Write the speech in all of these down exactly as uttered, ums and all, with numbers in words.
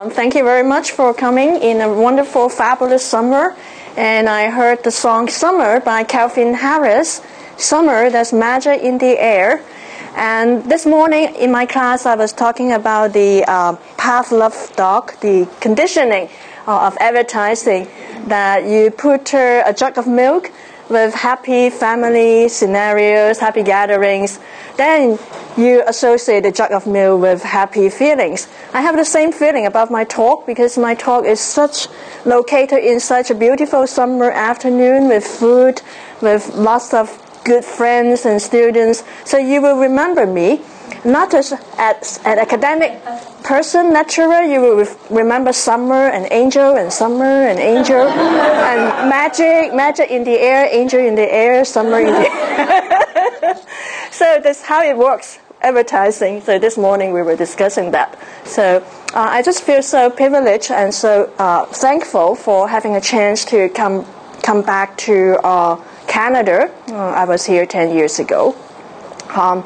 Thank you very much for coming in a wonderful, fabulous summer. And I heard the song Summer by Calvin Harris. Summer, there's magic in the air. And this morning in my class, I was talking about the uh, Pavlov dog, the conditioning uh, of advertising, that you put uh, a jug of milk with happy family scenarios, happy gatherings, then you associate the jug of milk with happy feelings. I have the same feeling about my talk because my talk is such located in such a beautiful summer afternoon with food, with lots of good friends and students. So you will remember me, not as, as an academic person, lecturer. You will re remember summer and angel and summer and angel and magic, magic in the air, angel in the air, summer in the air. So that's how it works, advertising. So this morning we were discussing that. So uh, I just feel so privileged and so uh, thankful for having a chance to come come back to uh, Canada. Uh, I was here ten years ago. Um,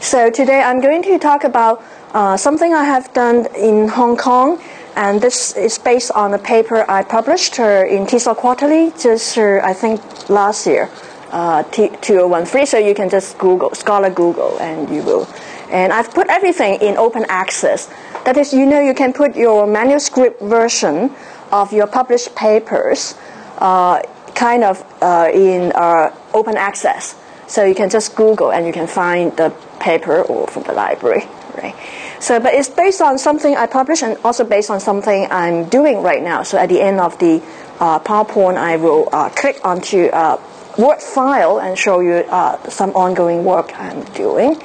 so today I'm going to talk about uh, something I have done in Hong Kong, and this is based on a paper I published uh, in TESOL Quarterly just uh, I think last year, uh, two thousand thirteen, so you can just Google, scholar Google, and you will. And I've put everything in open access. That is, you know, you can put your manuscript version of your published papers uh, kind of uh, in uh, open access. So you can just Google and you can find the paper or from the library, right? So, but it's based on something I published and also based on something I'm doing right now. So at the end of the uh, PowerPoint, I will uh, click onto a Word file and show you uh, some ongoing work I'm doing,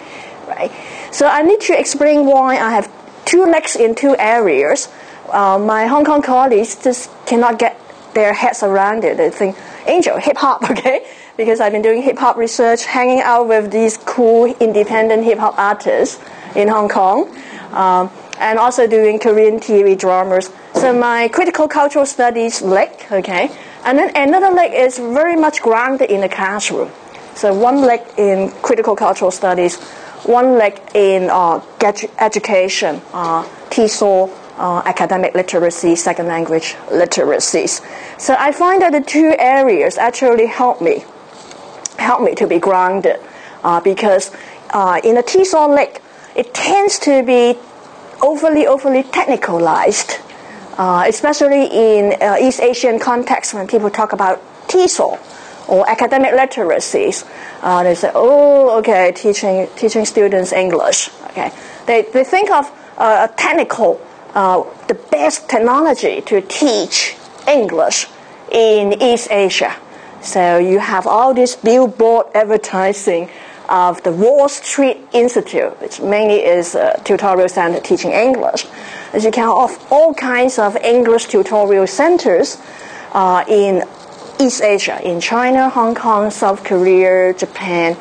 right? So I need to explain why I have two legs in two areas. Uh, my Hong Kong colleagues just cannot get their heads around it. They think, angel, hip-hop, okay? Because I've been doing hip-hop research, hanging out with these cool independent hip-hop artists in Hong Kong, um, and also doing Korean T V dramas. So my critical cultural studies leg, okay? And then another leg is very much grounded in the classroom. So one leg in critical cultural studies, one leg in uh, education, uh, TESOL, Uh, academic literacy, second language literacies. So I find that the two areas actually help me, help me to be grounded, uh, because uh, in the TESOL leg, it tends to be overly, overly technicalized, uh, especially in uh, East Asian context when people talk about TESOL or academic literacies. Uh, they say, oh, okay, teaching, teaching students English. Okay, they, they think of uh, a technical Uh, the best technology to teach English in East Asia. So you have all this billboard advertising of the Wall Street Institute, which mainly is a tutorial center teaching English. As you can have all kinds of English tutorial centers uh, in East Asia, in China, Hong Kong, South Korea, Japan.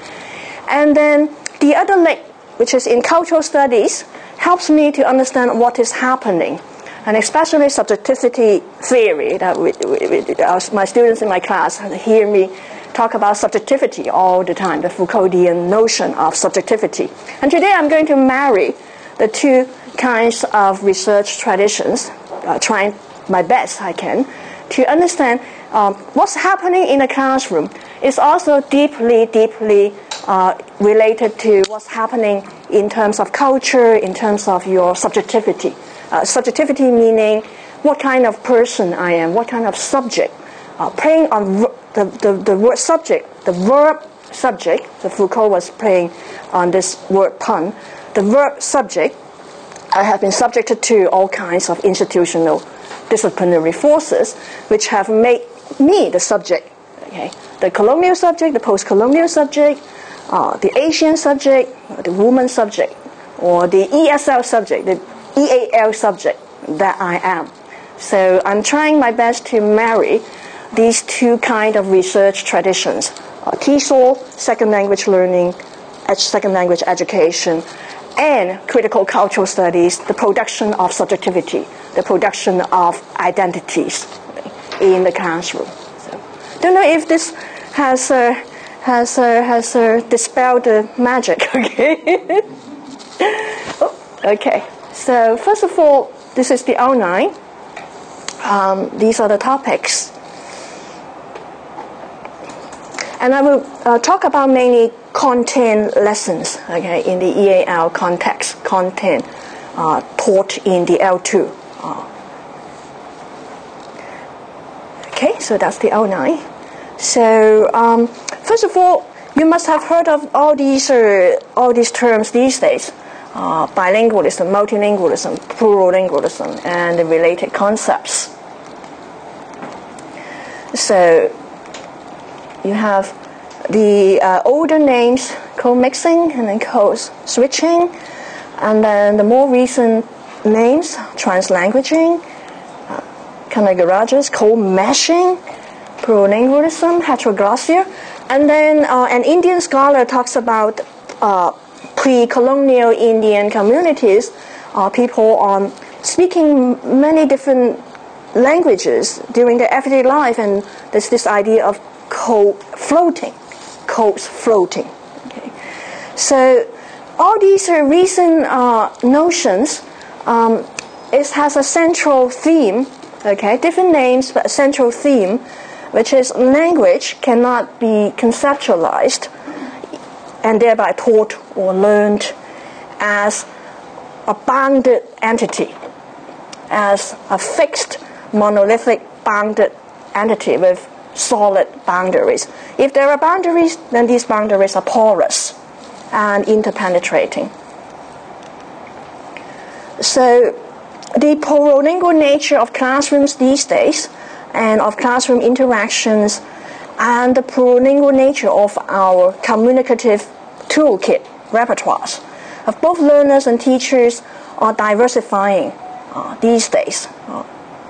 And then the other leg, which is in cultural studies, helps me to understand what is happening, and especially subjectivity theory that we, we, we, my students in my class hear me talk about subjectivity all the time, the Foucauldian notion of subjectivity. And today I'm going to marry the two kinds of research traditions, uh, trying my best I can to understand um, what's happening in the classroom is also deeply, deeply Uh, related to what's happening in terms of culture, in terms of your subjectivity. Uh, subjectivity meaning what kind of person I am, what kind of subject. Uh, playing on the, the, the word subject, the verb subject, so Foucault was playing on this word pun, the verb subject. I have been subjected to all kinds of institutional disciplinary forces which have made me the subject. Okay? The colonial subject, the post-colonial subject, Uh, the Asian subject, the woman subject, or the E S L subject, the E A L subject that I am. So I'm trying my best to marry these two kind of research traditions, uh, TESOL, second language learning, second language education, and critical cultural studies, the production of subjectivity, the production of identities in the classroom. So, don't know if this has uh, has uh, has uh, dispelled the magic, okay? Oh, okay, so first of all, This is the outline. Um, these are the topics. And I will uh, talk about mainly content lessons, okay, in the E A L context, content uh, taught in the L two. Uh, okay, so that's the outline. So um, first of all, you must have heard of all these uh, all these terms these days: uh, bilingualism, multilingualism, plurilingualism, and the related concepts. So you have the uh, older names, co-mixing, and then co-switching, and then the more recent names, translanguaging, uh, Kanagaraja's co-meshing, plurilingualism, heteroglossia, and then uh, an Indian scholar talks about uh, pre-colonial Indian communities, uh, people um, speaking many different languages during their everyday life, and there's this idea of Codes floating, codes floating. Okay. So all these uh, recent uh, notions, um, it has a central theme. Okay, different names, but a central theme, which is language cannot be conceptualized and thereby taught or learned as a bounded entity, as a fixed, monolithic, bounded entity with solid boundaries. If there are boundaries, then these boundaries are porous and interpenetrating. So the plurilingual nature of classrooms these days and of classroom interactions, and the plurilingual nature of our communicative toolkit repertoires of both learners and teachers are diversifying uh, these days uh,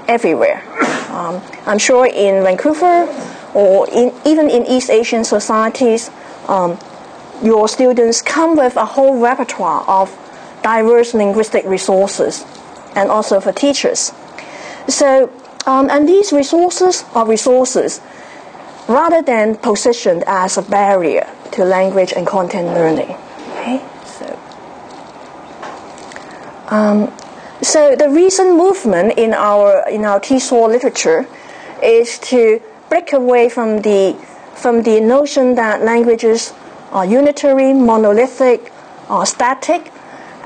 everywhere. Um, I'm sure in Vancouver or in, even in East Asian societies, um, your students come with a whole repertoire of diverse linguistic resources, and also for teachers. So, um, and these resources are resources rather than positioned as a barrier to language and content learning. Okay? So, um, So the recent movement in our in our TESOL literature is to break away from the from the notion that languages are unitary, monolithic, or static,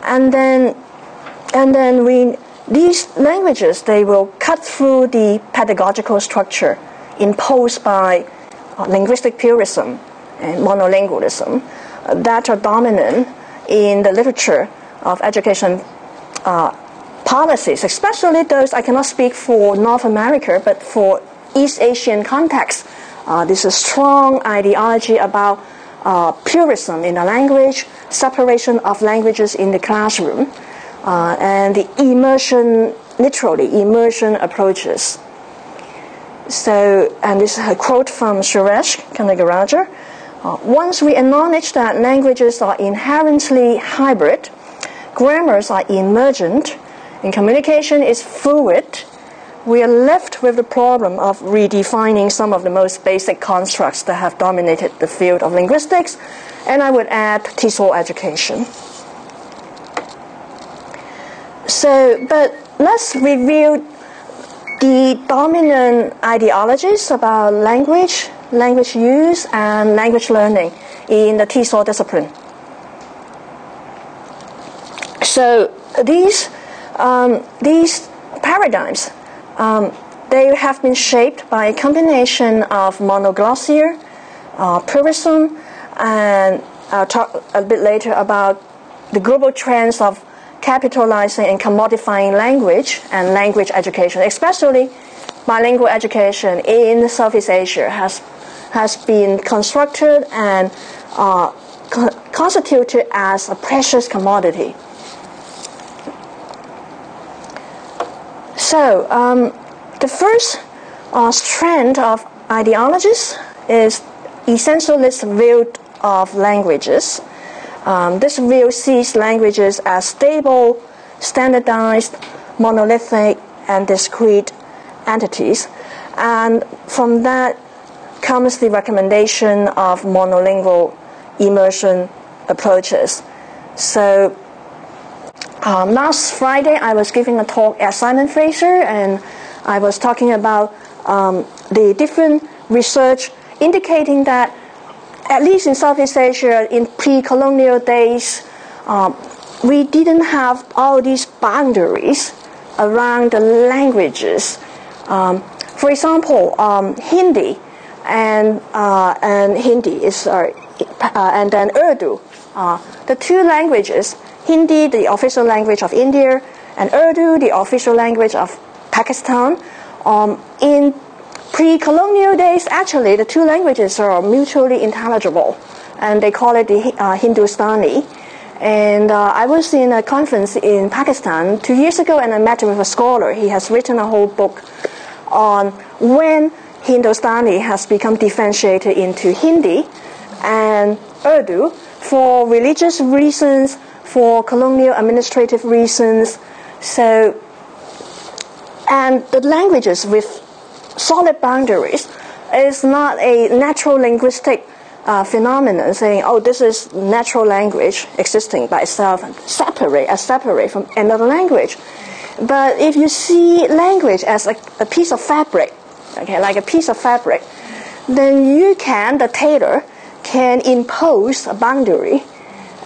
and then and then we these languages they will cut through the pedagogical structure imposed by uh, linguistic purism and monolingualism uh, that are dominant in the literature of education. Uh, policies, especially those, I cannot speak for North America, but for East Asian context, uh, this is strong ideology about uh, purism in the language, separation of languages in the classroom, uh, and the immersion, literally immersion approaches. So, and this is a quote from Suresh Kanagaraja, uh, once we acknowledge that languages are inherently hybrid, grammars are emergent, and communication is fluid, we are left with the problem of redefining some of the most basic constructs that have dominated the field of linguistics, and I would add TESOL education. So, but let's review the dominant ideologies about language, language use, and language learning in the TESOL discipline. So these Um, these paradigms, um, they have been shaped by a combination of monoglossia, uh, purism, and I'll talk a bit later about the global trends of capitalizing and commodifying language and language education, especially bilingual education in Southeast Asia has, has been constructed and uh, co constituted as a precious commodity. So um, the first uh, strand of ideologies is essentialist view of languages. Um, this view sees languages as stable, standardized, monolithic, and discrete entities. And from that comes the recommendation of monolingual immersion approaches. So Um, last Friday, I was giving a talk at Simon Fraser, and I was talking about um, the different research indicating that, at least in Southeast Asia, in pre-colonial days, um, we didn't have all these boundaries around the languages. Um, for example, um, Hindi and uh, and Hindi is uh, uh, and then Urdu, uh, the two languages. Hindi, the official language of India, and Urdu, the official language of Pakistan. Um, in pre-colonial days, actually, the two languages are mutually intelligible, and they call it the uh, Hindustani. And uh, I was in a conference in Pakistan two years ago, and I met with a scholar. He has written a whole book on when Hindustani has become differentiated into Hindi and Urdu for religious reasons, for colonial administrative reasons. So, and the languages with solid boundaries is not a natural linguistic uh, phenomenon, saying, oh, this is natural language existing by itself, and separate, as separate from another language. But if you see language as a, a piece of fabric, okay, like a piece of fabric, then you can, the tailor, can impose a boundary.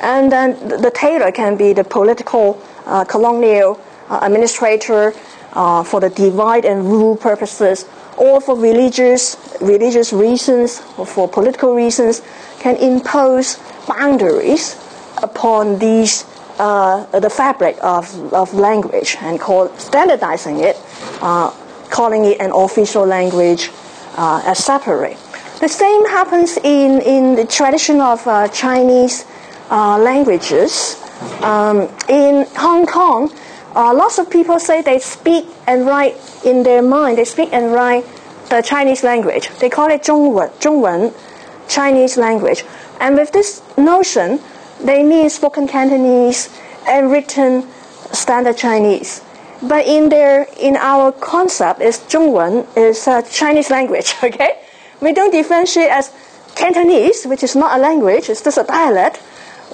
And then the tailor can be the political uh, colonial uh, administrator uh, for the divide and rule purposes, or for religious religious reasons, or for political reasons, can impose boundaries upon these uh, the fabric of of language, and call standardizing it, uh, calling it an official language uh, as separate. The same happens in in the tradition of uh, Chinese Uh, languages. Um, in Hong Kong, uh, lots of people say they speak and write in their mind. They speak and write the Chinese language. They call it Zhongwen, Zhongwen, Chinese language. And with this notion, they mean spoken Cantonese and written standard Chinese. But in their, in our concept, is Zhongwen is a Chinese language. Okay, we don't differentiate as Cantonese, which is not a language; it's just a dialect.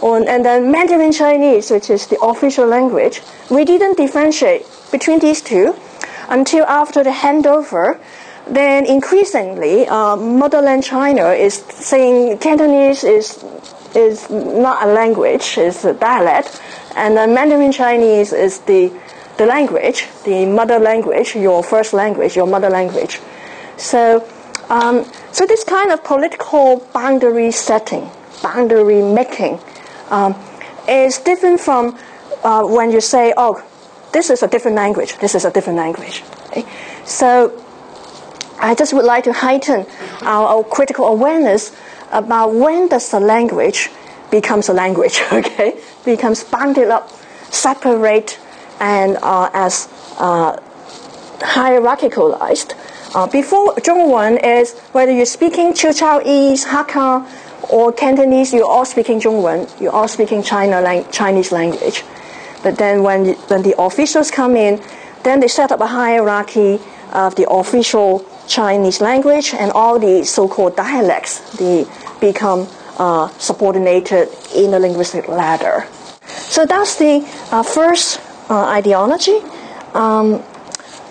On, and then Mandarin Chinese, which is the official language. We didn't differentiate between these two until after the handover. Then increasingly, uh, motherland China is saying Cantonese is, is not a language, it's a dialect. And then Mandarin Chinese is the, the language, the mother language, your first language, your mother language. So, um, so this kind of political boundary setting, boundary making, Um, is different from uh, when you say, oh, this is a different language, this is a different language. Okay? So I just would like to heighten our, our critical awareness about when does the language becomes a language, okay? Becomes bounded up, separate, and uh, as uh, hierarchicalized. Uh, before Zhongwen is whether you're speaking Chilchaoese, Hakka, or Cantonese, you're all speaking Zhongwen, you're all speaking China lang Chinese language. But then when, when the officials come in, then they set up a hierarchy of the official Chinese language, and all the so-called dialects, they become uh, subordinated in the linguistic ladder. So that's the uh, first uh, ideology. Um,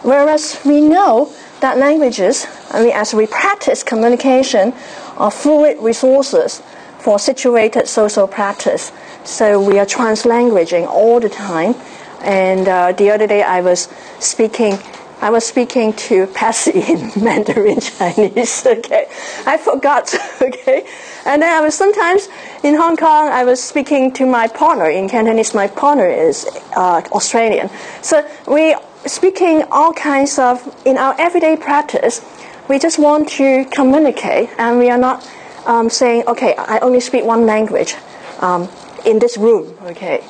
whereas we know that languages, I mean, as we practice communication, are fluid resources for situated social practice. So we are translanguaging all the time. And uh, the other day I was speaking, I was speaking to Patsy in Mandarin Chinese, okay? I forgot, okay? And then I was sometimes in Hong Kong, I was speaking to my partner in Cantonese. My partner is uh, Australian. So we speaking all kinds of, in our everyday practice, we just want to communicate, and we are not um, saying, okay, I only speak one language um, in this room, okay?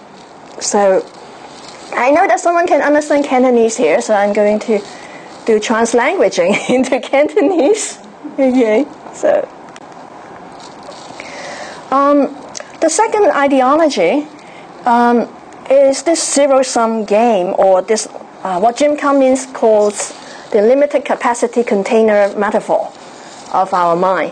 So I know that someone can understand Cantonese here, so I'm going to do translanguaging into Cantonese, okay? So um, the second ideology um, is this zero-sum game, or this uh, what Jim Cummins calls the limited capacity container metaphor of our mind,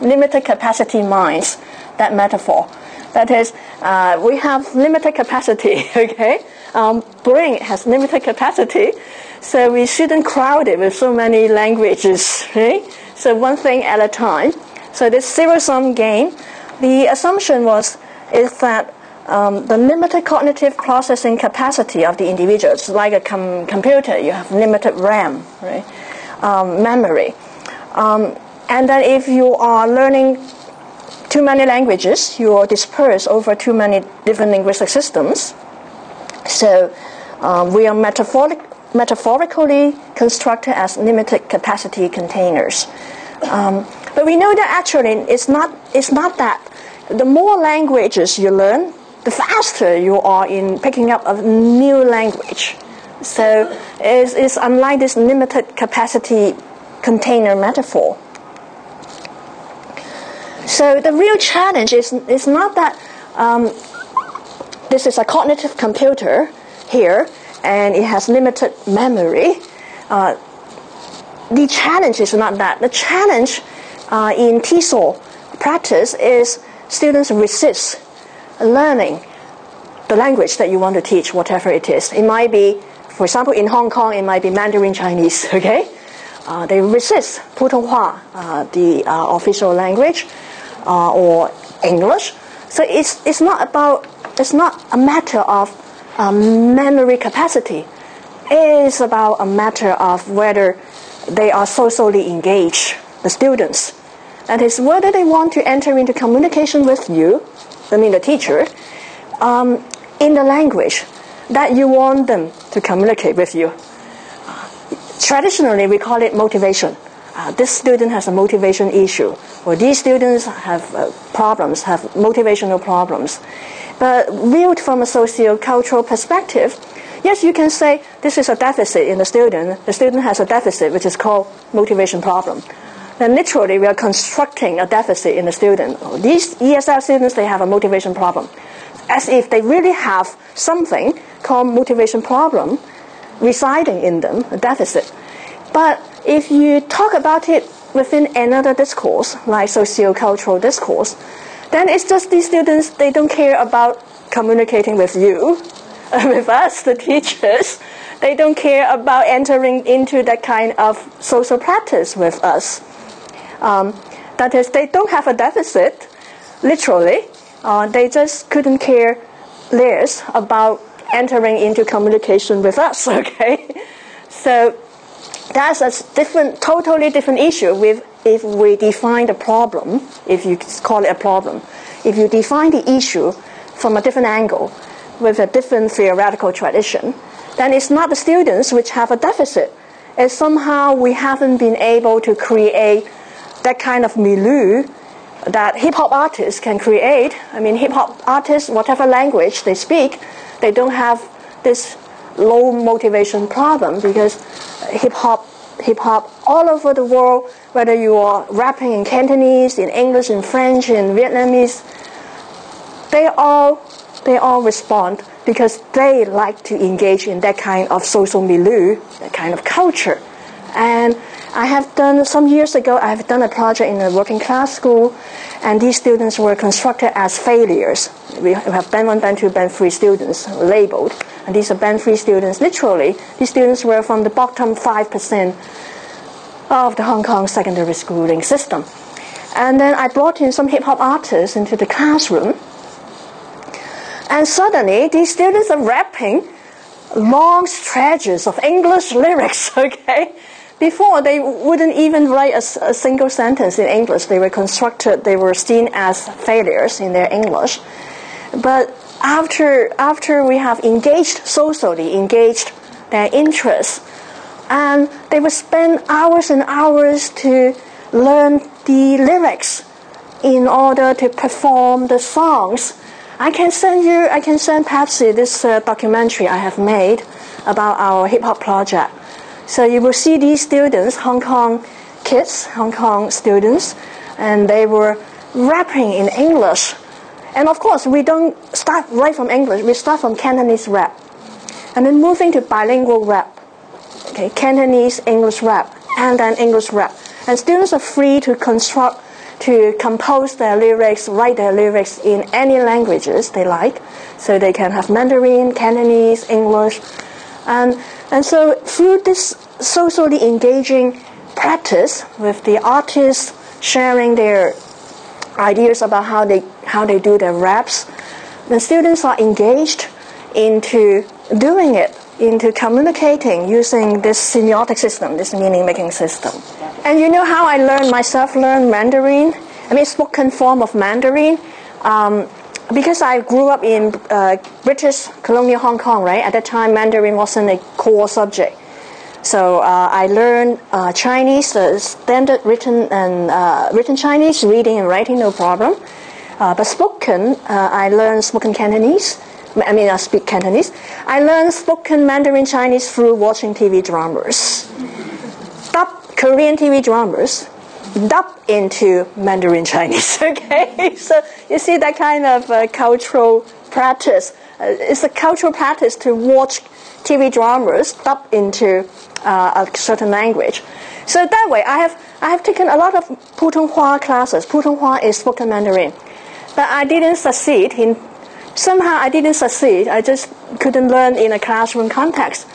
limited capacity minds, that metaphor. That is, uh, we have limited capacity, okay? um, brain has limited capacity, so we shouldn't crowd it with so many languages, right? So one thing at a time. So this zero-sum game, the assumption was is that um, the limited cognitive processing capacity of the individuals, like a com computer, you have limited RAM, right? Um, memory. Um, and then if you are learning too many languages, you are dispersed over too many different linguistic systems. So um, we are metaphoric, metaphorically constructed as limited capacity containers. Um, but we know that actually it's not, it's not that. The more languages you learn, the faster you are in picking up a new language. So it's, it's unlike this limited capacity container metaphor. So the real challenge is, is not that um, this is a cognitive computer here and it has limited memory. Uh, the challenge is not that. The challenge uh, in TESOL practice is students resist learning the language that you want to teach, whatever it is. It might be, for example, in Hong Kong, it might be Mandarin Chinese, okay? Uh, they resist Putonghua, uh, the uh, official language, uh, or English. So it's, it's not about, it's not a matter of um, memory capacity. It's about a matter of whether they are socially engaged, the students. That is, whether they want to enter into communication with you, I mean the teacher, um, in the language that you want them to communicate with you. Traditionally, we call it motivation. Uh, this student has a motivation issue, or these students have uh, problems, have motivational problems. But viewed from a sociocultural perspective, yes, you can say this is a deficit in the student. The student has a deficit, which is called motivation problem. Then literally, we are constructing a deficit in the student. Oh, these E S L students, they have a motivation problem, as if they really have something called motivation problem residing in them, a deficit. But if you talk about it within another discourse, like sociocultural discourse, then it's just these students, they don't care about communicating with you, with us, the teachers. They don't care about entering into that kind of social practice with us. Um, that is, they don't have a deficit, literally. Uh, they just couldn't care less about entering into communication with us, okay? So that's a different, totally different issue with, if we define the problem, if you call it a problem. If you define the issue from a different angle, with a different theoretical tradition, then it's not the students which have a deficit. It's somehow we haven't been able to create that kind of milieu that hip-hop artists can create. I mean, hip-hop artists, whatever language they speak, they don't have this low motivation problem, because hip-hop, hip-hop all over the world, whether you are rapping in Cantonese, in English, in French, in Vietnamese, they all, they all respond because they like to engage in that kind of social milieu, that kind of culture. And I have done, some years ago, I have done a project in a working class school, and these students were constructed as failures. We have band one, band two, band three students labeled, and these are band three students. Literally, these students were from the bottom five percent of the Hong Kong secondary schooling system. And then I brought in some hip-hop artists into the classroom, and suddenly these students are rapping long stretches of English lyrics, okay? Before, they wouldn't even write a, a single sentence in English. They were constructed, they were seen as failures in their English. But after, after we have engaged socially, engaged their interests, and they would spend hours and hours to learn the lyrics in order to perform the songs. I can send you, I can send Pepsi this uh, documentary I have made about our hip-hop project. So you will see these students, Hong Kong kids, Hong Kong students, and they were rapping in English. And of course, we don't start right from English, we start from Cantonese rap. And then moving to bilingual rap, okay, Cantonese, English rap, and then English rap. And students are free to construct, to compose their lyrics, write their lyrics in any languages they like. So they can have Mandarin, Cantonese, English. And, and so through this socially engaging practice with the artists sharing their ideas about how they, how they do their raps, the students are engaged into doing it, into communicating using this semiotic system, this meaning-making system. And you know how I learned myself, learned Mandarin? I mean, spoken form of Mandarin. Um, because I grew up in uh, British colonial Hong Kong, right? At that time, Mandarin wasn't a core subject. So uh, I learned uh, Chinese, the standard written and uh, written Chinese, reading and writing, no problem. Uh, but spoken, uh, I learned spoken Cantonese. I mean, I speak Cantonese. I learned spoken Mandarin Chinese through watching T V dramas. Dubbed Korean T V dramas, dubbed into Mandarin Chinese, okay? So you see that kind of uh, cultural practice. Uh, it's a cultural practice to watch T V dramas dubbed into uh, a certain language. So that way, I have, I have taken a lot of Putonghua classes. Putonghua is spoken Mandarin. But I didn't succeed in Somehow I didn't succeed, I just couldn't learn in a classroom context.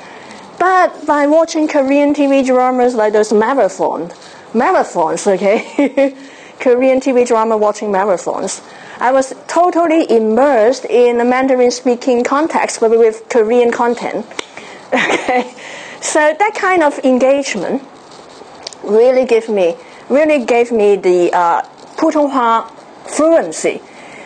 But by watching Korean T V dramas like those marathon, marathons, okay, Korean T V drama watching marathons, I was totally immersed in a Mandarin-speaking context but with Korean content. Okay, so that kind of engagement really gave me, really gave me the uh, Putonghua fluency.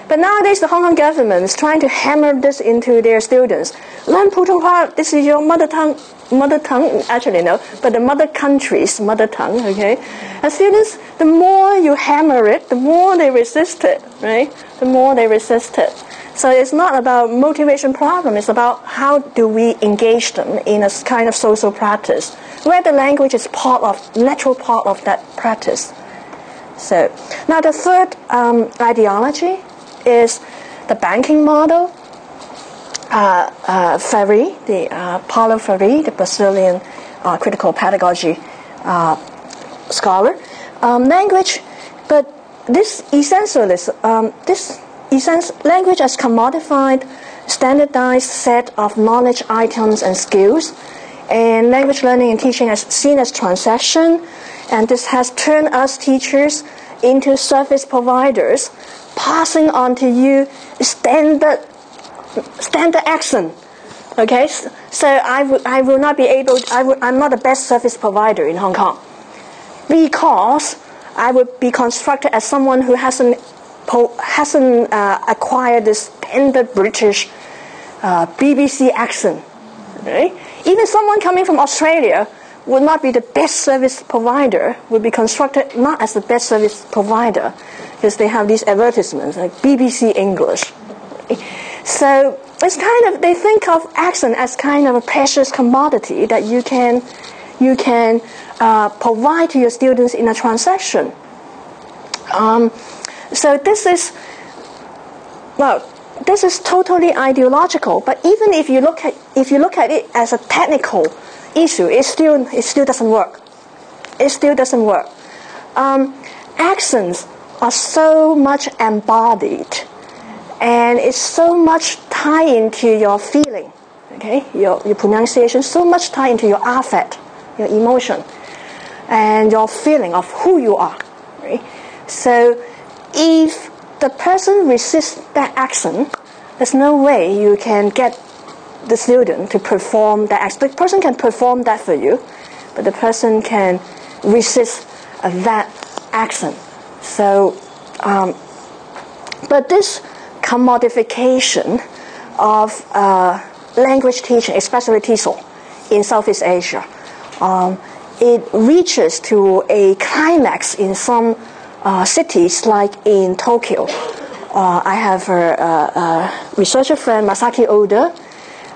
But nowadays, the Hong Kong government is trying to hammer this into their students. Learn Putonghua, this is your mother tongue, mother tongue, actually no, but the mother country's mother tongue, okay? And students, the more you hammer it, the more they resist it, right? The more they resist it. So it's not about motivation problem, it's about how do we engage them in a kind of social practice, where the language is part of, natural part of that practice. So, now the third um, ideology is the banking model. Uh, uh, Freire, the uh, Paulo Freire, the Brazilian uh, critical pedagogy uh, scholar, um, language, but this essentialism, um, this essential language as commodified, standardized set of knowledge items and skills, and language learning and teaching as seen as transaction, and this has turned us teachers into service providers, passing on to you standard standard accent. Okay, so I, w I will not be able. To, I w I'm not the best service provider in Hong Kong because I would be constructed as someone who hasn't hasn't uh, acquired this standard British uh, B B C accent. Right? Even someone coming from Australia would not be the best service provider. Would be constructed not as the best service provider. Because they have these advertisements like B B C English. So it's kind of, they think of accent as kind of a precious commodity that you can, you can uh, provide to your students in a transaction. Um, so this is, well, this is totally ideological. But even if you look at, if you look at it as a technical issue, it still, it still doesn't work. It still doesn't work. Um, accents are so much embodied, and it's so much tied into your feeling, okay? Your, your pronunciation, so much tied into your affect, your emotion, and your feeling of who you are, right? So if the person resists that accent, there's no way you can get the student to perform that accent. The person can perform that for you, but the person can resist uh, that accent. So, um, but this commodification of uh, language teaching, especially TESOL in Southeast Asia, um, it reaches to a climax in some uh, cities, like in Tokyo. Uh, I have a, a, a researcher friend, Masaki Oda,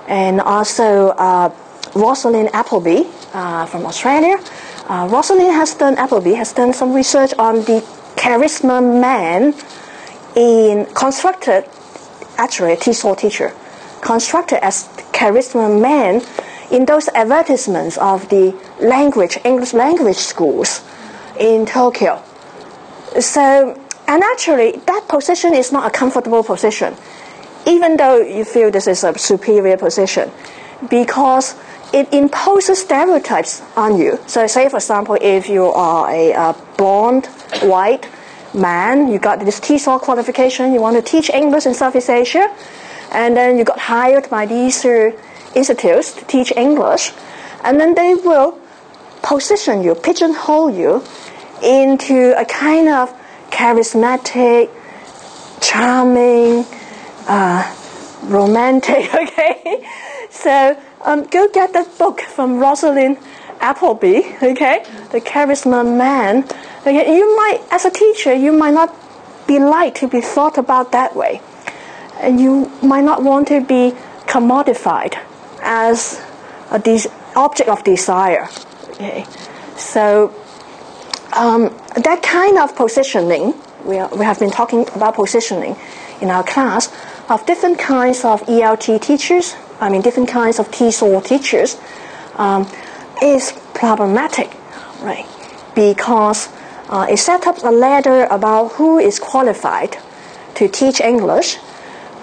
and also uh, Rosalind Appleby uh, from Australia. Uh, Rosalind has done, Appleby has done some research on the charisma man in constructed, actually a TESOL teacher, constructed as charisma man in those advertisements of the language, English language schools in Tokyo. So, and actually, that position is not a comfortable position, even though you feel this is a superior position, because it imposes stereotypes on you. So say, for example, if you are a, a blonde, white man, you got this TESOL qualification, you want to teach English in Southeast Asia, and then you got hired by these uh, institutes to teach English, and then they will position you, pigeonhole you into a kind of charismatic, charming, uh, romantic, okay? So um, go get that book from Rosalind Appleby, okay? The Charisma Man. Okay, you might, as a teacher, you might not be liked to be thought about that way. And you might not want to be commodified as a des- object of desire, okay? So um, that kind of positioning, we, are, we have been talking about positioning in our class, of different kinds of E L T teachers, I mean different kinds of TESOL teachers, um, is problematic, right? Because uh, it set up a ladder about who is qualified to teach English,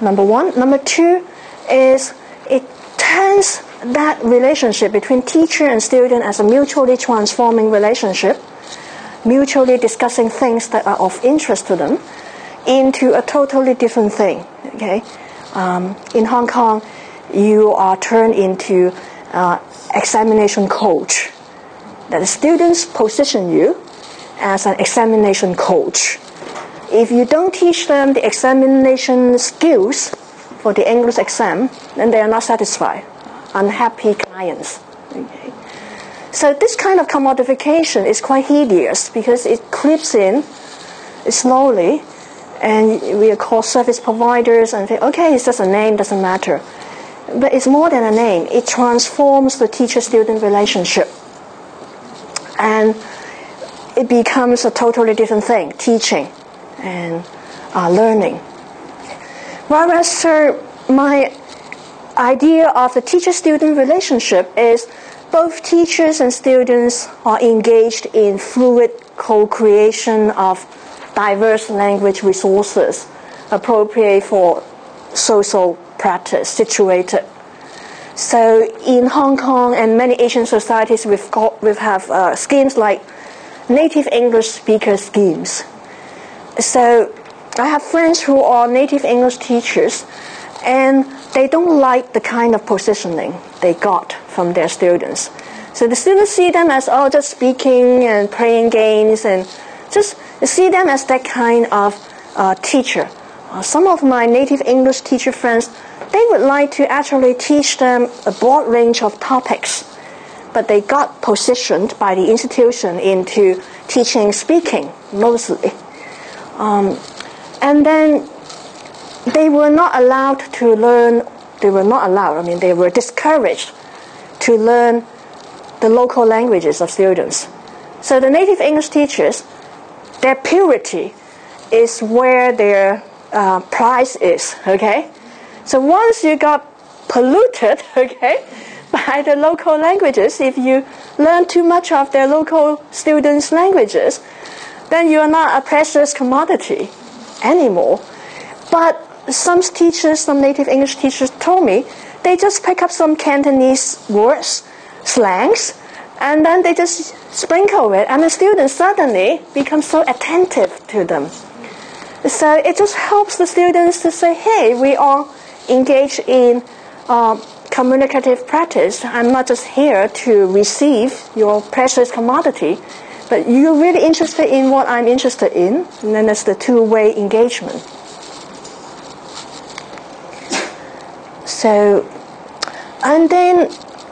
number one. Number two is it turns that relationship between teacher and student as a mutually transforming relationship, mutually discussing things that are of interest to them, into a totally different thing, okay? Um, in Hong Kong, you are turned into uh, examination coach. That the students position you as an examination coach. If you don't teach them the examination skills for the English exam, then they are not satisfied, unhappy clients. Okay. So this kind of commodification is quite hideous because it creeps in slowly, and we are called service providers and think, okay, it's just a name, doesn't matter. But it's more than a name. It transforms the teacher-student relationship. And it becomes a totally different thing, teaching and uh, learning. Whereas sir, my idea of the teacher-student relationship is both teachers and students are engaged in fluid co-creation of diverse language resources appropriate for social practice, situated. So in Hong Kong and many Asian societies, we've got, we have uh, schemes like native English speaker schemes. So I have friends who are native English teachers, and they don't like the kind of positioning they got from their students. So the students see them as, oh, just speaking and playing games, and just see them as that kind of uh, teacher. Uh, some of my native English teacher friends, they would like to actually teach them a broad range of topics, but they got positioned by the institution into teaching speaking, mostly. Um, and then they were not allowed to learn, they were not allowed, I mean they were discouraged to learn the local languages of students. So the native English teachers, their purity is where their uh, prize is, okay? So once you got polluted, okay, by the local languages, if you learn too much of their local students' languages, then you are not a precious commodity anymore. But some teachers, some native English teachers told me, they just pick up some Cantonese words, slangs, and then they just sprinkle it, and the students suddenly become so attentive to them. So it just helps the students to say, hey, we are engaged in uh, communicative practice. I'm not just here to receive your precious commodity, but you're really interested in what I'm interested in, and then that's the two-way engagement. So, and then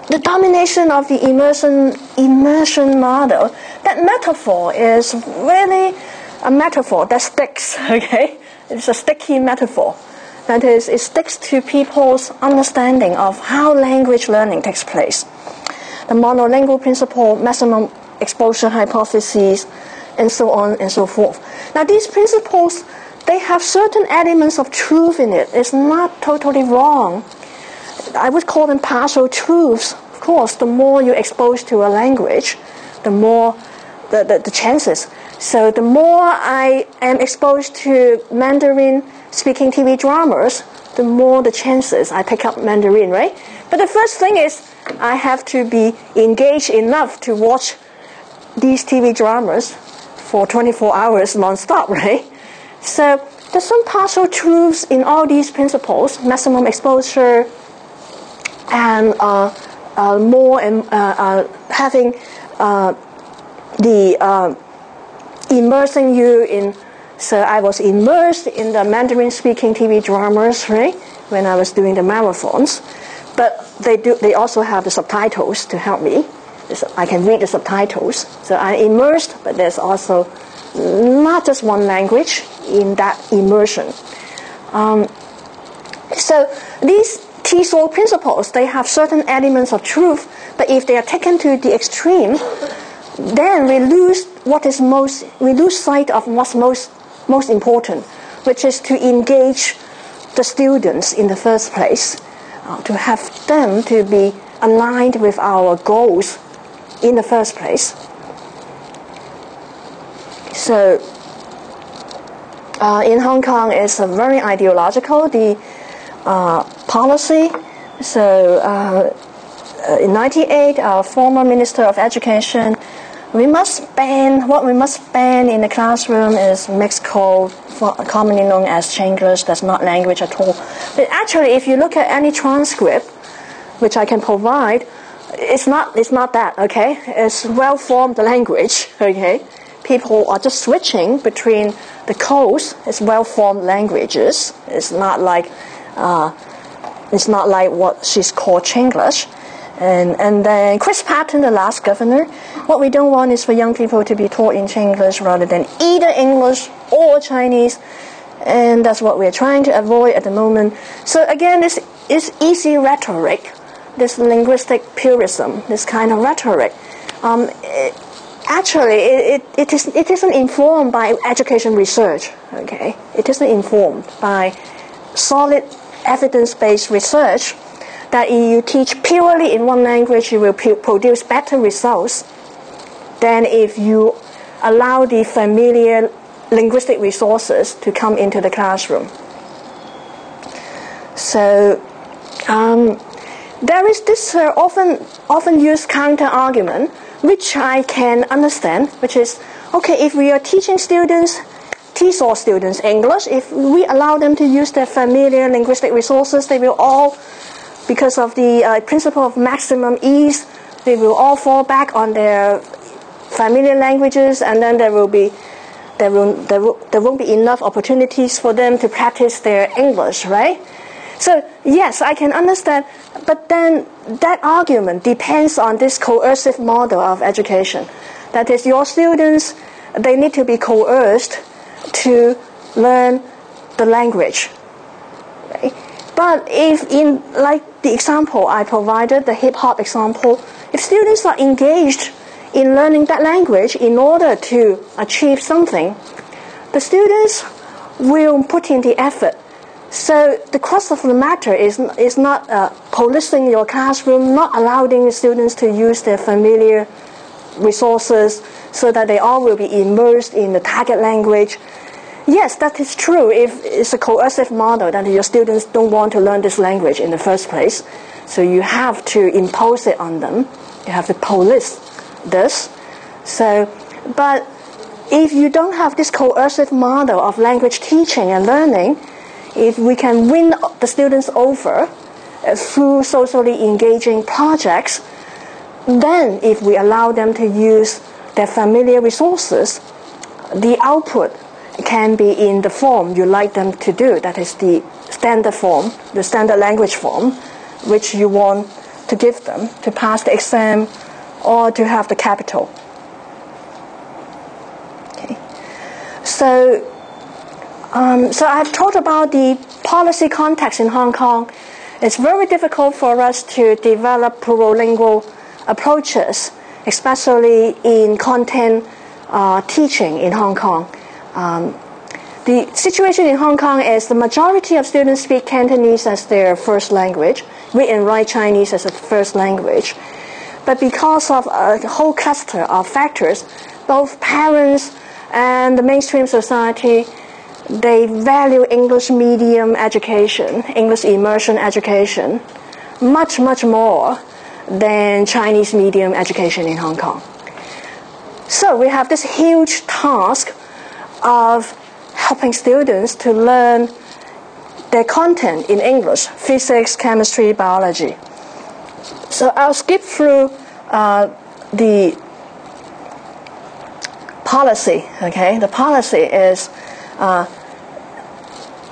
the domination of the immersion, immersion model, that metaphor is really a metaphor that sticks, okay? It's a sticky metaphor. That is, it sticks to people's understanding of how language learning takes place. The monolingual principle, maximum exposure hypotheses, and so on and so forth. Now these principles, they have certain elements of truth in it. It's not totally wrong. I would call them partial truths. Of course, the more you expose to a language, the more the, the, the chances. So the more I am exposed to Mandarin-speaking T V dramas, the more the chances I pick up Mandarin, right? But the first thing is I have to be engaged enough to watch these T V dramas for twenty-four hours non-stop, right? So there's some partial truths in all these principles, maximum exposure and uh, uh, more and uh, uh, having uh, the uh, immersing you in. So I was immersed in the Mandarin-speaking T V dramas, right, when I was doing the marathons. But they do. They also have the subtitles to help me. I can read the subtitles. So I'm immersed, but there's also not just one language in that immersion. Um, so these TESOL principles, they have certain elements of truth, but if they are taken to the extreme, then we lose what is most, we lose sight of what's most most important, which is to engage the students in the first place, uh, to have them to be aligned with our goals in the first place. So uh, in Hong Kong, it's a very ideological the uh, policy. So uh, in ninety-eight, our former Minister of Education, we must ban, what we must ban in the classroom is mixed code, commonly known as Chinglish. That's not language at all. But actually, if you look at any transcript, which I can provide, it's not, it's not that, okay? It's well-formed language, okay? People are just switching between the codes. It's well-formed languages. It's not like, uh, it's not like what she's called Chinglish. And, and then Chris Patton, the last governor, what we don't want is for young people to be taught in Chinglish rather than either English or Chinese. And that's what we're trying to avoid at the moment. So again, this is easy rhetoric, this linguistic purism, this kind of rhetoric. Um, it, actually, it, it, it, is, it isn't informed by education research, okay? It isn't informed by solid evidence-based research that if you teach purely in one language, you will produce better results than if you allow the familiar linguistic resources to come into the classroom. So um, there is this uh, often, often used counter-argument, which I can understand, which is, okay, if we are teaching students, TESOL students, English, if we allow them to use their familiar linguistic resources, they will all, because of the uh, principle of maximum ease, they will all fall back on their familiar languages, and then there will be There, will, there, will, there won't be enough opportunities for them to practice their English, right? So, yes, I can understand, but then that argument depends on this coercive model of education. That is, your students, they need to be coerced to learn the language, right? But if, in like the example I provided, the hip-hop example, if students are engaged in learning that language in order to achieve something, the students will put in the effort. So the crux of the matter is, is not uh, policing your classroom, not allowing students to use their familiar resources so that they all will be immersed in the target language. Yes, that is true if it's a coercive model that your students don't want to learn this language in the first place. So you have to impose it on them. You have to police this. So, but if you don't have this coercive model of language teaching and learning, if we can win the students over through socially engaging projects, then if we allow them to use their familiar resources, the output can be in the form you like them to do, that is the standard form, the standard language form, which you want to give them to pass the exam or to have the capital. Okay. So, um, so I've talked about the policy context in Hong Kong. It's very difficult for us to develop plurilingual approaches, especially in content uh, teaching in Hong Kong. Um, the situation in Hong Kong is the majority of students speak Cantonese as their first language, read and write Chinese as a first language. But because of a whole cluster of factors, both parents and the mainstream society, they value English medium education, English immersion education, much, much more than Chinese medium education in Hong Kong. So we have this huge task of helping students to learn their content in English, physics, chemistry, biology. So I'll skip through uh, the policy, okay? The policy is, uh,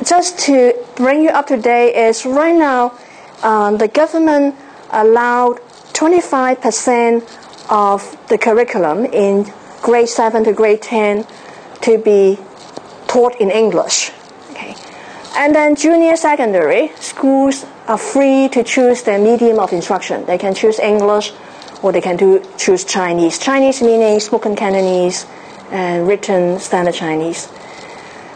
just to bring you up to date, is right now um, the government allowed twenty-five percent of the curriculum in grade seven to grade ten to be taught in English. Okay. And then junior secondary schools are free to choose their medium of instruction. They can choose English or they can do, choose Chinese. Chinese meaning spoken Cantonese and written standard Chinese.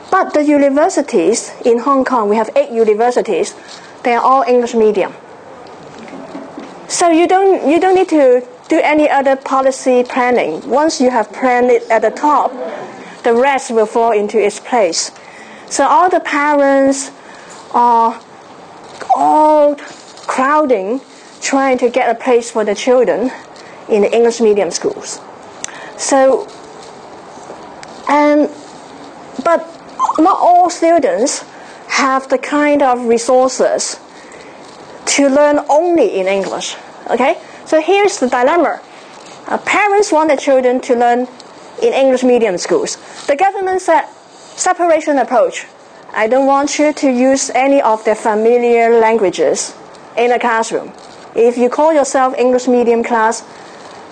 But the universities in Hong Kong, we have eight universities, they are all English medium. So you don't, you don't need to do any other policy planning. Once you have planned it at the top, the rest will fall into its place. So all the parents are all crowding, trying to get a place for the children in the English medium schools. So, and, but not all students have the kind of resources to learn only in English, okay? So here's the dilemma. Uh, parents want their children to learn in English medium schools. The government said, separation approach. I don't want you to use any of the familiar languages in a classroom. If you call yourself English medium class,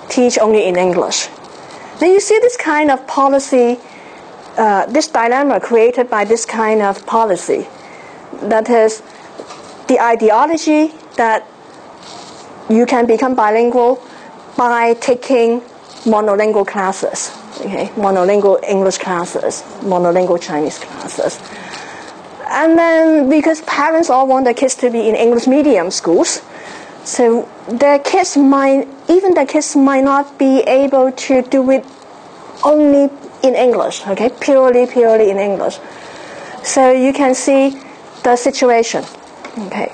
teach only in English. Then you see this kind of policy, uh, this dilemma created by this kind of policy. That is, the ideology that you can become bilingual by taking monolingual classes, okay, monolingual English classes, monolingual Chinese classes. And then because parents all want their kids to be in English medium schools, so their kids might, even their kids might not be able to do it only in English, okay, purely, purely in English. So you can see the situation, okay.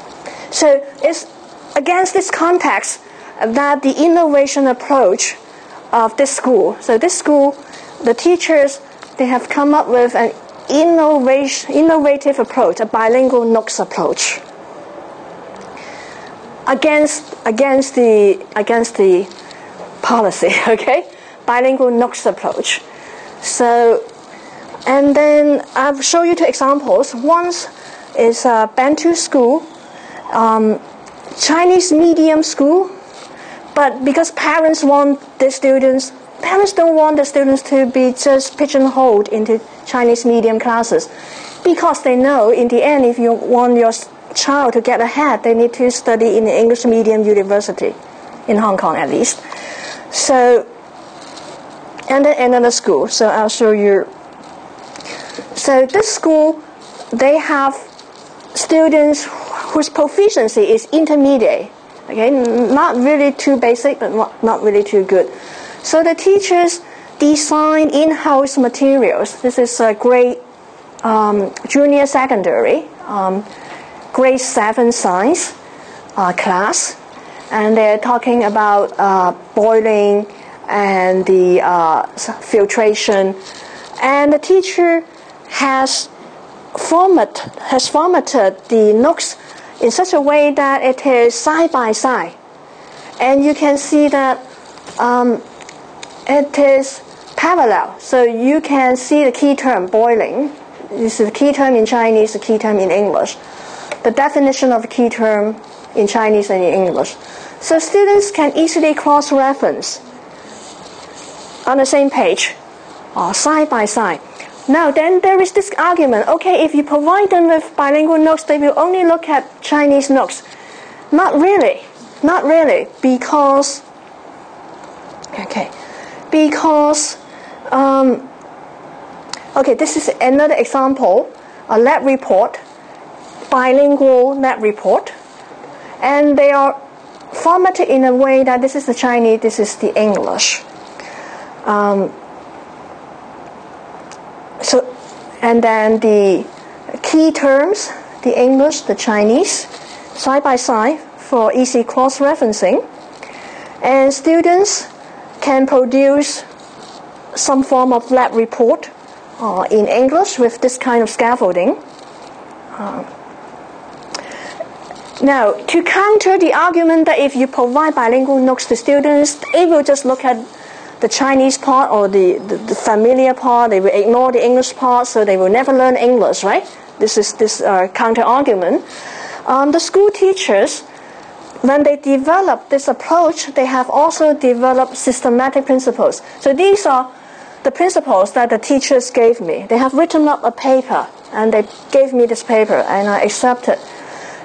So it's against this context that the innovation approach of this school. So this school, the teachers, they have come up with an innovation, innovative approach, a bilingual N O O C S approach against against the against the policy. Okay, bilingual N O O C S approach. So, and then I'll show you two examples. One is a Bantu school, um, Chinese medium school. But because parents want the students, parents don't want the students to be just pigeonholed into Chinese medium classes, because they know in the end, if you want your child to get ahead, they need to study in the English medium university, in Hong Kong at least. So, and then another school, so I'll show you. So this school, they have students whose proficiency is intermediate. Okay, not really too basic, but not, not really too good. So the teachers design in-house materials. This is a grade um, junior secondary, um, grade seven science uh, class. And they're talking about uh, boiling and the uh, filtration. And the teacher has, format, has formatted the N O O C S in such a way that it is side by side. And you can see that um, it is parallel. So you can see the key term, boiling. This is the key term in Chinese, the key term in English. The definition of the key term in Chinese and in English. So students can easily cross-reference on the same page, or side by side. Now then there is this argument, okay, if you provide them with bilingual N O O C S, they will only look at Chinese N O O C S. Not really, not really, because, okay, because, um, okay, this is another example, a lab report, bilingual lab report, and they are formatted in a way that this is the Chinese, this is the English. Um, so, and then the key terms, the English, the Chinese, side by side for easy cross-referencing. And students can produce some form of lab report uh, in English with this kind of scaffolding. Um, now, to counter the argument that if you provide bilingual notes to students, they will just look at the Chinese part or the, the, the familiar part, they will ignore the English part, so they will never learn English, right? This is this uh, counter-argument. Um, the school teachers, when they develop this approach, they have also developed systematic principles. So these are the principles that the teachers gave me. They have written up a paper, and they gave me this paper, and I accepted.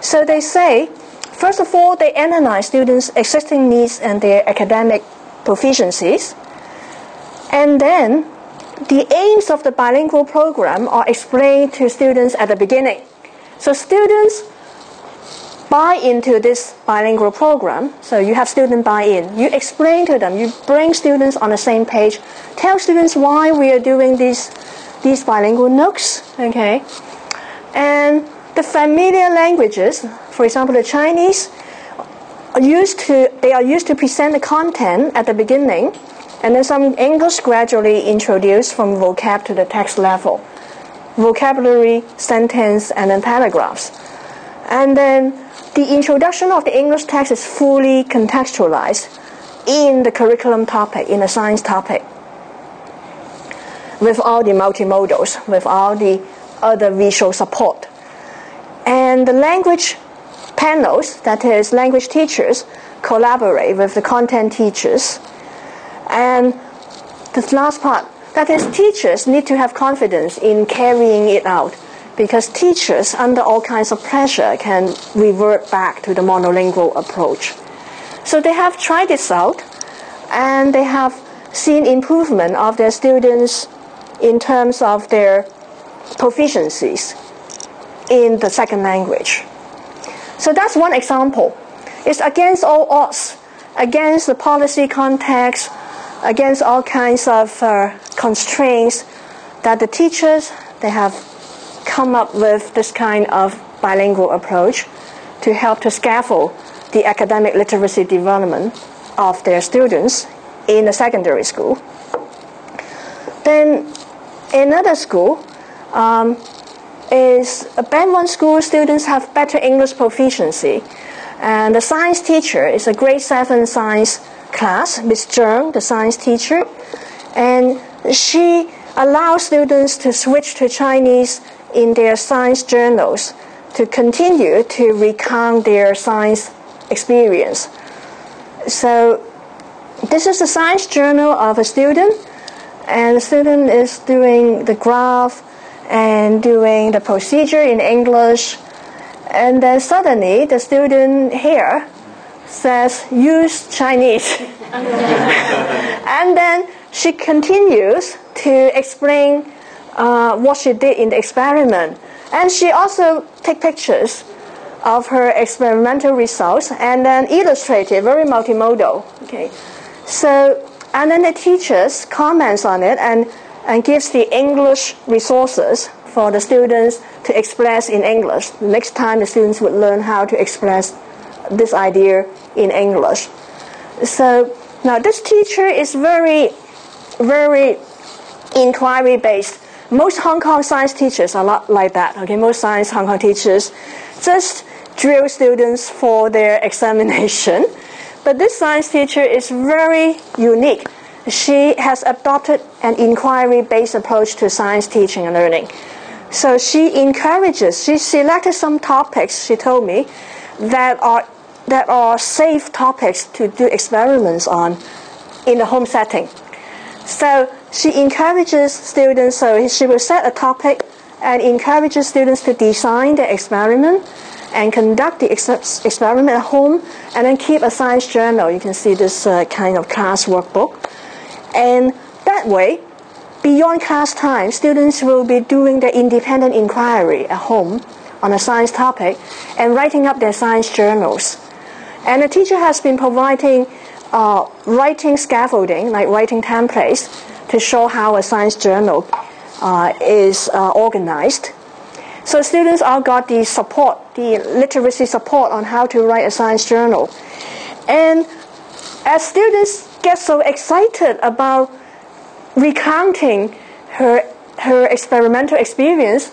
So they say, first of all, they analyze students' existing needs and their academic proficiencies. And then the aims of the bilingual program are explained to students at the beginning. So students buy into this bilingual program. So you have student buy-in. You explain to them. You bring students on the same page. Tell students why we are doing these, these bilingual nooks. Okay? And the familiar languages, for example, the Chinese, are used to, they are used to present the content at the beginning. And then some English gradually introduced from vocab to the text level. Vocabulary, sentence, and then paragraphs. And then the introduction of the English text is fully contextualized in the curriculum topic, in the science topic, with all the multimodals, with all the other visual support. And the language panels, that is, language teachers, collaborate with the content teachers. And this last part, that is, teachers need to have confidence in carrying it out, because teachers, under all kinds of pressure, can revert back to the monolingual approach. So they have tried this out, and they have seen improvement of their students in terms of their proficiencies in the second language. So that's one example. It's against all odds, against the policy context, against all kinds of uh, constraints that the teachers, they have come up with this kind of bilingual approach to help to scaffold the academic literacy development of their students in the secondary school. Then another school um, is a Band one school. Students have better English proficiency. And the science teacher is a grade seven science class, Miz Zheng, the science teacher, and she allows students to switch to Chinese in their science journals to continue to recount their science experience. So this is the science journal of a student, and the student is doing the graph and doing the procedure in English, and then suddenly the student here says, use Chinese. And then she continues to explain uh, what she did in the experiment. And she also takes pictures of her experimental results and then illustrates it, very multimodal. Okay. So, and then the teachers comments on it and, and gives the English resources for the students to express in English. Next time the students would learn how to express this idea in English. So now this teacher is very, very inquiry based. Most Hong Kong science teachers are not like that. Okay, most science Hong Kong teachers just drill students for their examination. But this science teacher is very unique. She has adopted an inquiry based approach to science teaching and learning. So she encourages, she selected some topics, she told me, that are that are safe topics to do experiments on in the home setting. So she encourages students, so she will set a topic and encourages students to design the experiment and conduct the ex experiment at home, and then keep a science journal. You can see this uh, kind of class workbook. And that way, beyond class time, students will be doing their independent inquiry at home on a science topic and writing up their science journals. And the teacher has been providing uh, writing scaffolding, like writing templates, to show how a science journal uh, is uh, organized. So students all got the support, the literacy support on how to write a science journal. And as students get so excited about recounting her, her experimental experience,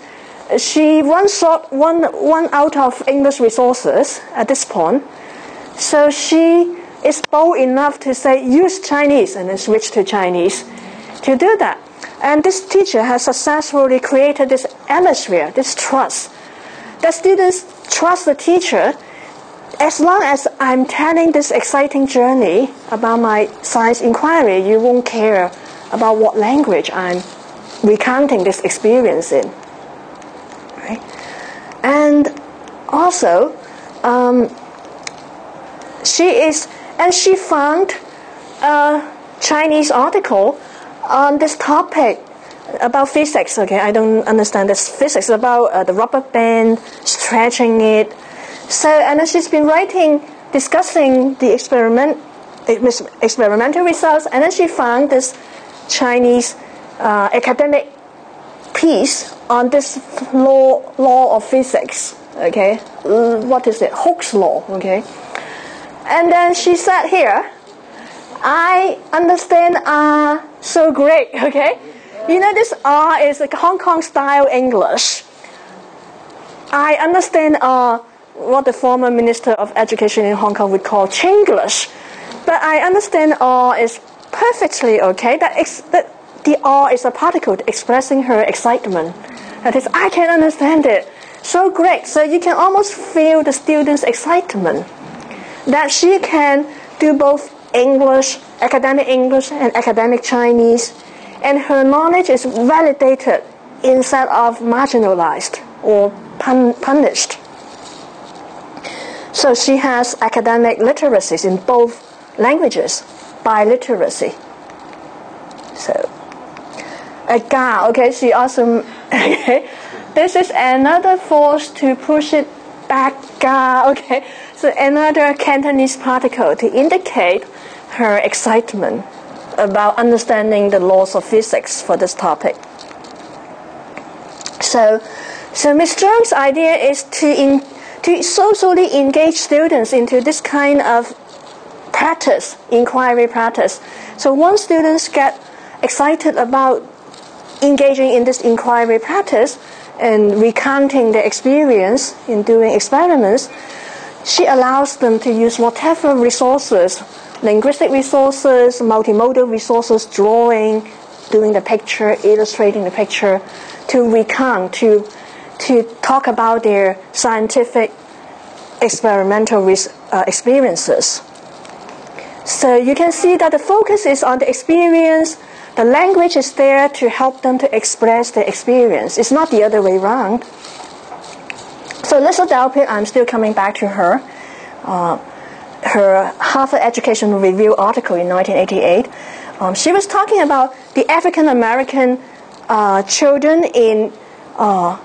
she once sought one, one out of English resources at this point. So she is bold enough to say, use Chinese, and then switch to Chinese to do that. And this teacher has successfully created this atmosphere, this trust. The students trust the teacher. As long as I'm telling this exciting journey about my science inquiry, you won't care about what language I'm recounting this experience in. Right? And also, um, she is, and she found a Chinese article on this topic about physics. Okay, I don't understand this physics, about uh, the rubber band, stretching it. So, and then she's been writing, discussing the experiment, experimental results, and then she found this Chinese uh, academic piece on this law, law of physics. Okay, what is it? Hooke's law. Okay, and then she said here, I understand R so great. Okay, you know this R is like Hong Kong style English. I understand R. What the former Minister of Education in Hong Kong would call Chinglish. But I understand R is perfectly okay. That, ex that the R is a particle expressing her excitement. That is, I can understand it. So great. So you can almost feel the student's excitement that she can do both English, academic English, and academic Chinese. And her knowledge is validated instead of marginalized or pun punished. So she has academic literacies in both languages, biliteracy. So, aga, okay, she also, okay, this is another force to push it back, ga, okay, so another Cantonese particle to indicate her excitement about understanding the laws of physics for this topic. So, so Miz Zheng's idea is to in, to socially engage students into this kind of practice, inquiry practice. So once students get excited about engaging in this inquiry practice and recounting their experience in doing experiments, she allows them to use whatever resources, linguistic resources, multimodal resources, drawing, doing the picture, illustrating the picture, to recount, to to talk about their scientific experimental uh, experiences. So you can see that the focus is on the experience. The language is there to help them to express their experience. It's not the other way around. So Lisa Delpit, I'm still coming back to her. Uh, her Harvard Education Review article in nineteen eighty-eight. Um, she was talking about the African-American uh, children in uh,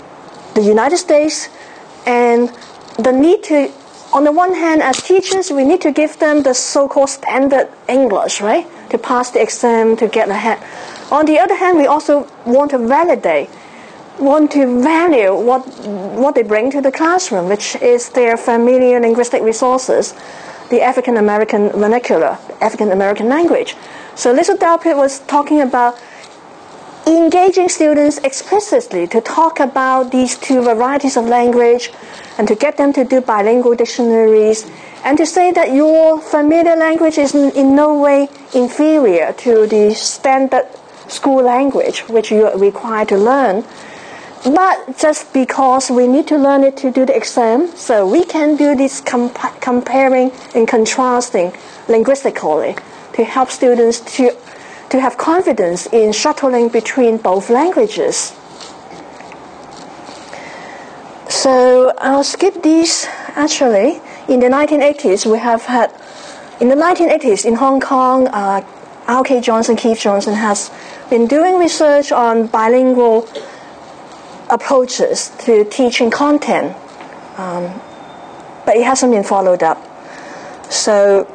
the United States, and the need to, on the one hand, as teachers, we need to give them the so-called standard English, right, to pass the exam, to get ahead. On the other hand, we also want to validate, want to value what, what they bring to the classroom, which is their familiar linguistic resources, the African-American vernacular, African-American language. So Lisa Delpit was talking about engaging students explicitly to talk about these two varieties of language and to get them to do bilingual dictionaries and to say that your familiar language is in no way inferior to the standard school language which you are required to learn. But just because we need to learn it to do the exam, so we can do this comp comparing and contrasting linguistically to help students to to have confidence in shuttling between both languages. So I'll skip these. Actually, in the nineteen eighties, we have had, in the nineteen eighties in Hong Kong, uh, R K Johnson, Keith Johnson has been doing research on bilingual approaches to teaching content, um, but it hasn't been followed up. So,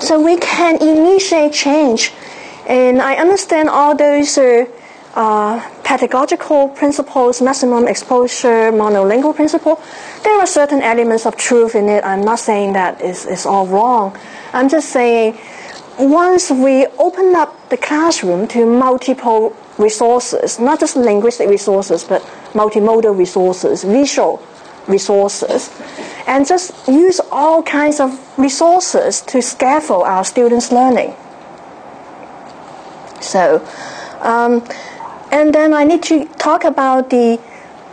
so we can initiate change. And I understand all those uh, uh, pedagogical principles, maximum exposure, monolingual principle. There are certain elements of truth in it. I'm not saying that it's, it's all wrong. I'm just saying once we open up the classroom to multiple resources, not just linguistic resources, but multimodal resources, visual resources, and just use all kinds of resources to scaffold our students' learning. So, um, and then I need to talk about the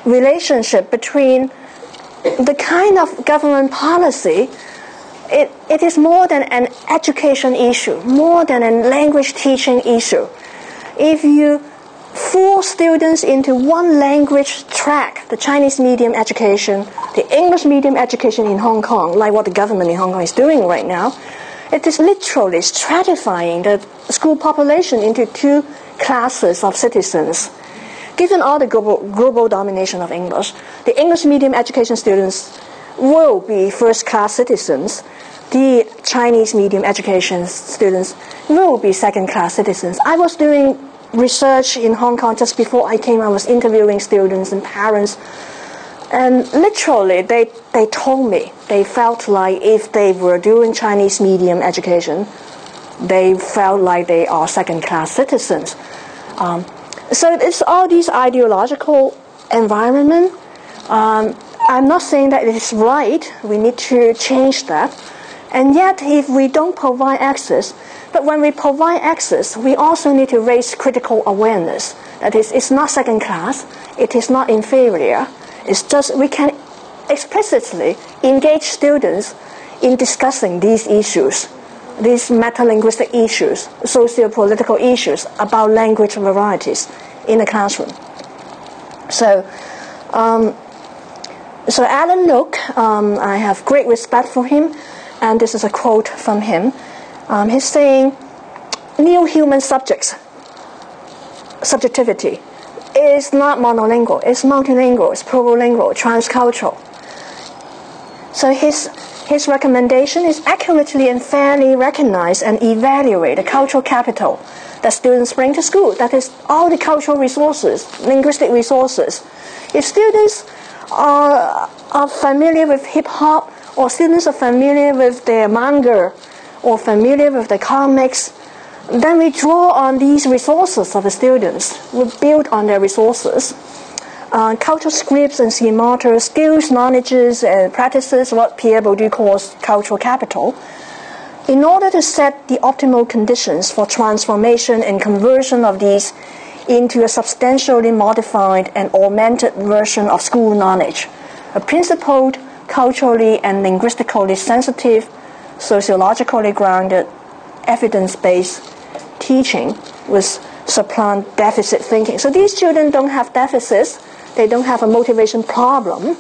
relationship between the kind of government policy. It, it is more than an education issue, more than a language teaching issue. If you fool students into one language track, the Chinese medium education, the English medium education in Hong Kong, like what the government in Hong Kong is doing right now, it is literally stratifying the school population into two classes of citizens. Given all the global, global domination of English, the English medium education students will be first-class citizens. The Chinese medium education students will be second-class citizens. I was doing research in Hong Kong just before I came. I was interviewing students and parents. And literally, they, they told me they felt like if they were doing Chinese medium education, they felt like they are second-class citizens. Um, so it's all these ideological environment. Um, I'm not saying that it is right. We need to change that. And yet, if we don't provide access, but when we provide access, we also need to raise critical awareness. That is, it's not second class. It is not inferior. It's just we can explicitly engage students in discussing these issues, these meta-linguistic issues, socio-political issues about language varieties in the classroom. So, um, so Alan Luke, um, I have great respect for him, and this is a quote from him. Um, he's saying, "New human subjects, subjectivity, is not monolingual. It's multilingual. It's plurilingual, transcultural." So his his recommendation is accurately and fairly recognize and evaluate the cultural capital that students bring to school. That is all the cultural resources, linguistic resources. If students are are familiar with hip hop, or students are familiar with their manga, or familiar with the comics, then we draw on these resources of the students. We build on their resources. Uh, cultural scripts and schemata, skills, knowledges, and practices, what Pierre Bourdieu calls cultural capital, in order to set the optimal conditions for transformation and conversion of these into a substantially modified and augmented version of school knowledge, a principled, culturally and linguistically sensitive, sociologically grounded, evidence-based teaching with supplant deficit thinking. So these children don't have deficits. They don't have a motivation problem.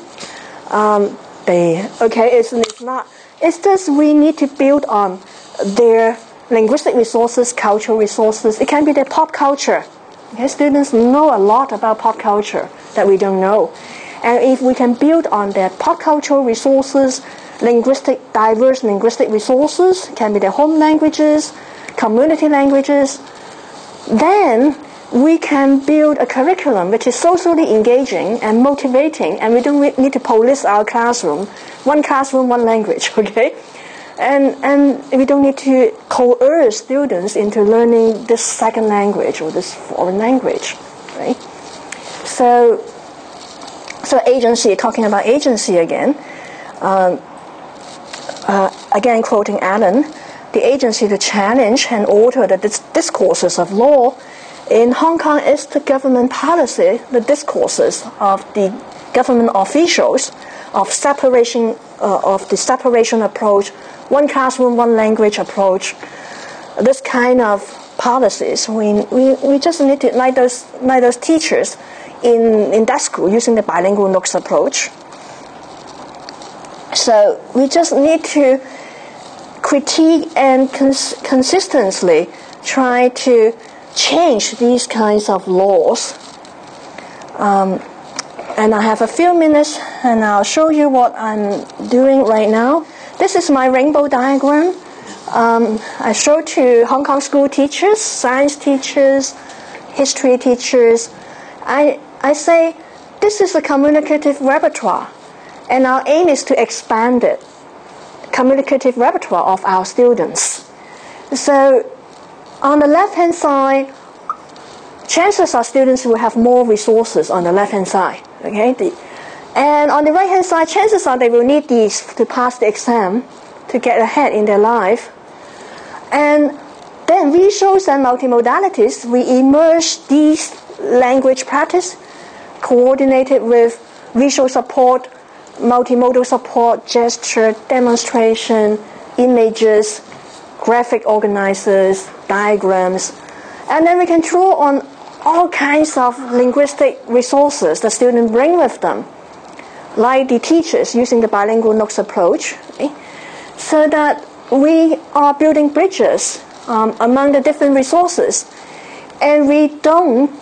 Um, they okay. It's, it's not. It's just we need to build on their linguistic resources, cultural resources. It can be their pop culture. Okay, students know a lot about pop culture that we don't know, and if we can build on their pop cultural resources. Linguistic, diverse linguistic resources, can be their home languages, community languages, then we can build a curriculum which is socially engaging and motivating, and we don't need to police our classroom. One classroom, one language, okay? And, and we don't need to coerce students into learning this second language or this foreign language, right? So, so agency, talking about agency again. Um, Uh, again, quoting Alan, the agency to challenge and alter the dis discourses of law in Hong Kong is the government policy, the discourses of the government officials of separation, uh, of the separation approach, one classroom, one language approach. This kind of policies, we we, we just need to like those like those teachers in in that school using the bilingual nooks approach. So we just need to critique and cons consistently try to change these kinds of laws. Um, and I have a few minutes, and I'll show you what I'm doing right now. This is my rainbow diagram. Um, I show to Hong Kong school teachers, science teachers, history teachers. I, I say, this is a communicative repertoire, and our aim is to expand it, communicative repertoire of our students. So on the left-hand side, chances are students will have more resources on the left-hand side. Okay? The, and on the right-hand side, chances are they will need these to pass the exam, to get ahead in their life. And then visuals and multimodalities, we immerse these language practice coordinated with visual support, multimodal support, gesture, demonstration, images, graphic organizers, diagrams. And then we can draw on all kinds of linguistic resources the students bring with them, like the teachers using the bilingual notes approach, okay? So that we are building bridges um, among the different resources. And we don't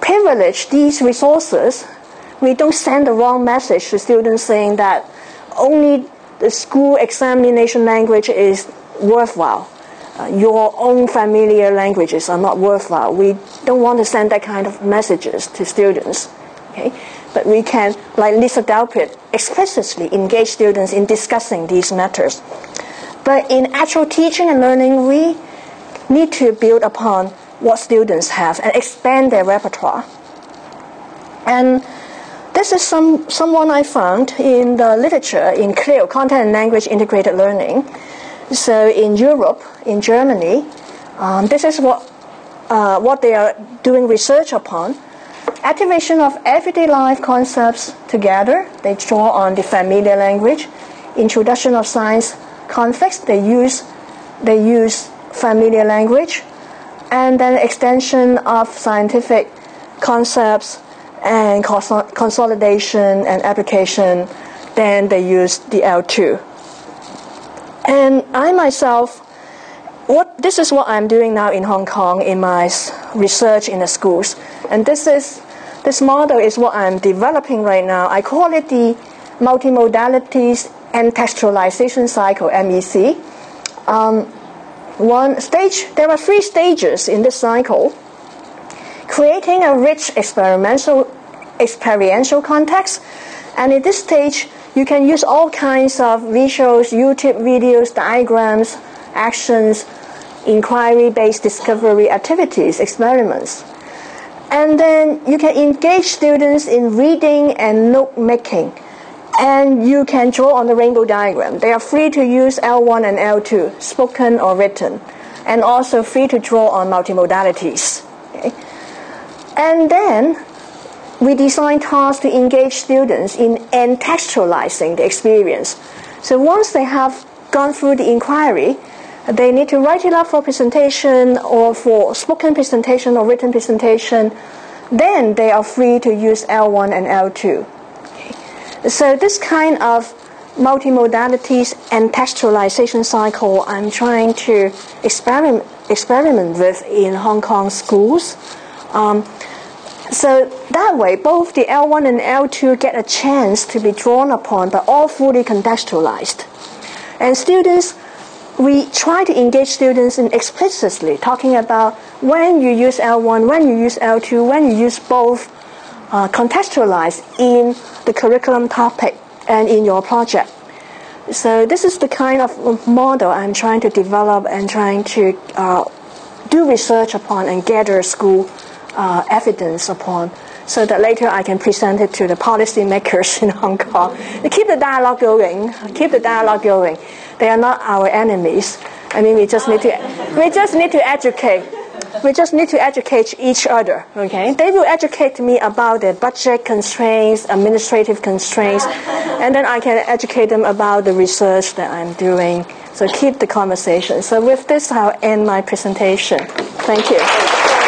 privilege these resources. We don't send the wrong message to students saying that only the school examination language is worthwhile. Uh, your own familiar languages are not worthwhile. We don't want to send that kind of messages to students. Okay? But we can, like Lisa Delpit, explicitly engage students in discussing these matters. But in actual teaching and learning, we need to build upon what students have and expand their repertoire. And this is some, someone I found in the literature in C L I L, Content and Language Integrated Learning. So in Europe, in Germany, um, this is what, uh, what they are doing research upon. Activation of everyday life concepts together, they draw on the familiar language. Introduction of science conflicts, they use, they use familiar language. And then extension of scientific concepts and cons consolidation and application, then they use the L two. And I myself, what, this is what I'm doing now in Hong Kong in my research in the schools. And this is This model is what I'm developing right now. I call it the Multimodalities and Textualization Cycle, M E C. Um, one stage, there are three stages in this cycle. Creating a rich experimental, experiential context. And in this stage, you can use all kinds of visuals, YouTube videos, diagrams, actions, inquiry-based discovery activities, experiments. And then you can engage students in reading and note-making. And you can draw on the rainbow diagram. They are free to use L one and L two, spoken or written, and also free to draw on multimodalities. Okay? And then we design tasks to engage students in contextualizing the experience. So once they have gone through the inquiry, they need to write it up for presentation or for spoken presentation or written presentation. Then they are free to use L one and L two. Okay. So this kind of multimodalities and textualization cycle I'm trying to experiment, experiment with in Hong Kong schools. Um, so that way, both the L one and L two get a chance to be drawn upon, but all fully contextualized. And students, we try to engage students in explicitly talking about when you use L one, when you use L two, when you use both, uh, contextualized in the curriculum topic and in your project. So this is the kind of model I'm trying to develop and trying to uh, do research upon and gather school uh, evidence upon, so that later I can present it to the policymakers in Hong Kong. They keep the dialogue going, keep the dialogue going. They are not our enemies. I mean, we just need to, we just need to educate. We just need to educate each other, okay? They will educate me about their budget constraints, administrative constraints, and then I can educate them about the research that I'm doing. So keep the conversation. So with this, I'll end my presentation. Thank you.